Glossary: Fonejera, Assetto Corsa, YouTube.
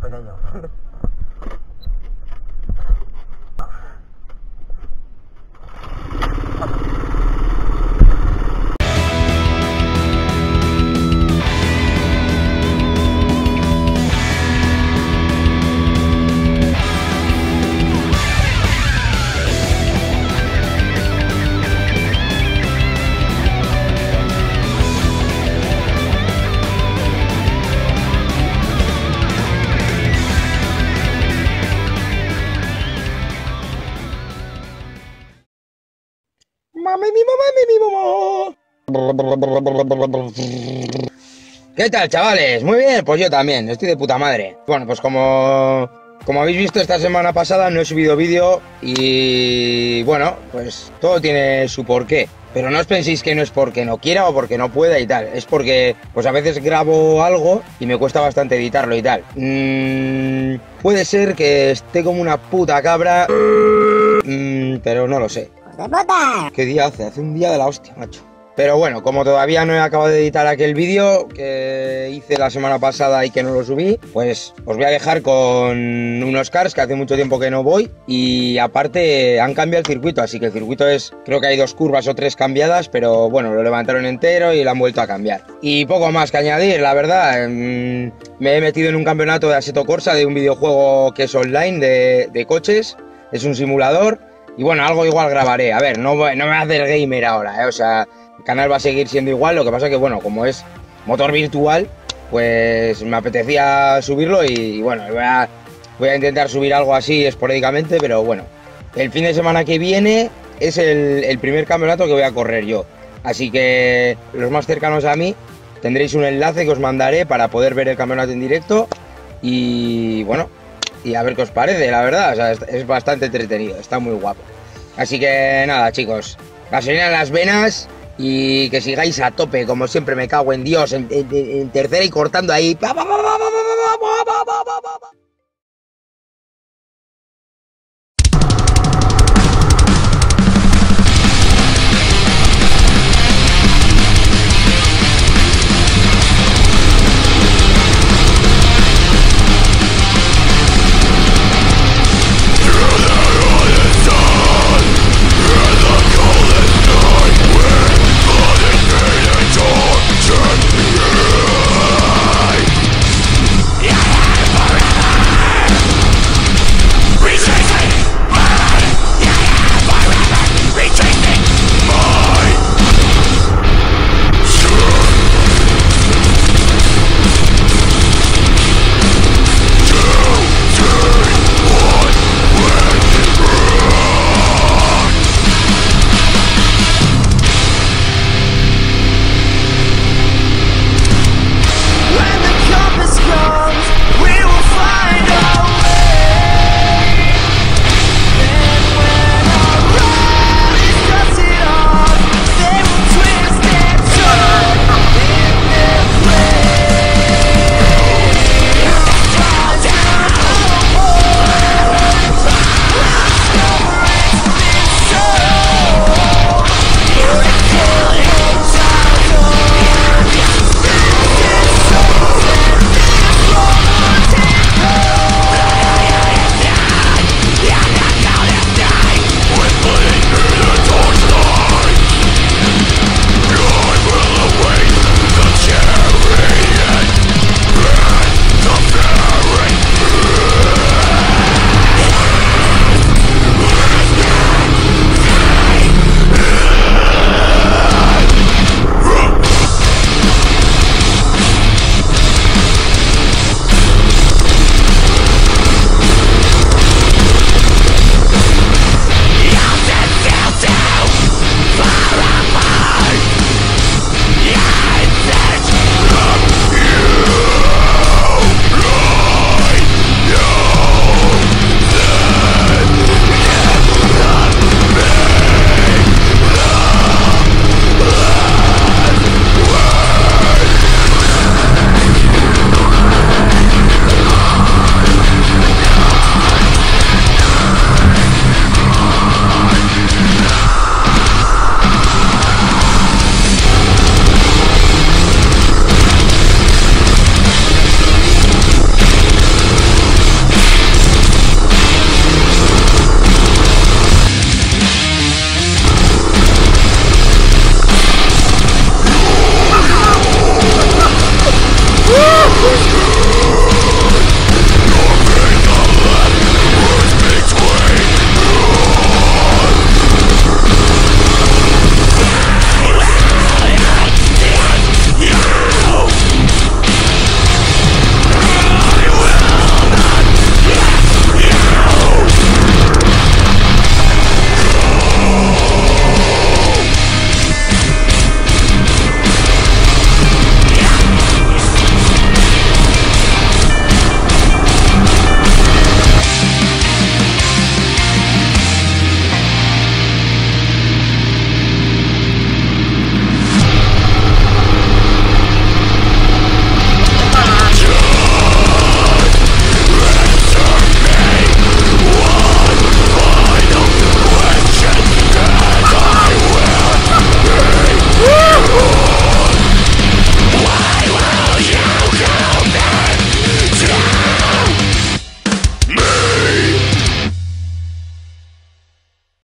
pequeños. ¿Qué tal, chavales? Muy bien, pues yo también, estoy de puta madre. Bueno, pues como habéis visto, esta semana pasada no he subido vídeo y bueno, pues todo tiene su porqué. Pero no os penséis que no es porque no quiera o porque no pueda y tal. Es porque pues a veces grabo algo y me cuesta bastante editarlo y tal. Puede ser que esté como una puta cabra, pero no lo sé. ¿Qué día hace? Hace un día de la hostia, macho. Pero bueno, como todavía no he acabado de editar aquel vídeo que hice la semana pasada y que no lo subí, pues os voy a dejar con unos cars que hace mucho tiempo que no voy. Y aparte han cambiado el circuito, así que el circuito es, creo que hay 2 curvas o 3 cambiadas, pero bueno, lo levantaron entero y lo han vuelto a cambiar. Y poco más que añadir, la verdad. Me he metido en un campeonato de Assetto Corsa, de un videojuego que es online de coches, es un simulador. Y bueno, algo igual grabaré, a ver, no me hace el gamer ahora, o sea, el canal va a seguir siendo igual, lo que pasa que bueno, como es motor virtual, pues me apetecía subirlo y bueno, voy a intentar subir algo así esporádicamente, pero bueno, el fin de semana que viene es el primer campeonato que voy a correr yo, así que los más cercanos a mí tendréis un enlace que os mandaré para poder ver el campeonato en directo y bueno, y a ver qué os parece, la verdad, o sea, es bastante entretenido, está muy guapo. Así que nada, chicos, gasolina en las venas y que sigáis a tope, como siempre, me cago en Dios, en tercera y cortando ahí.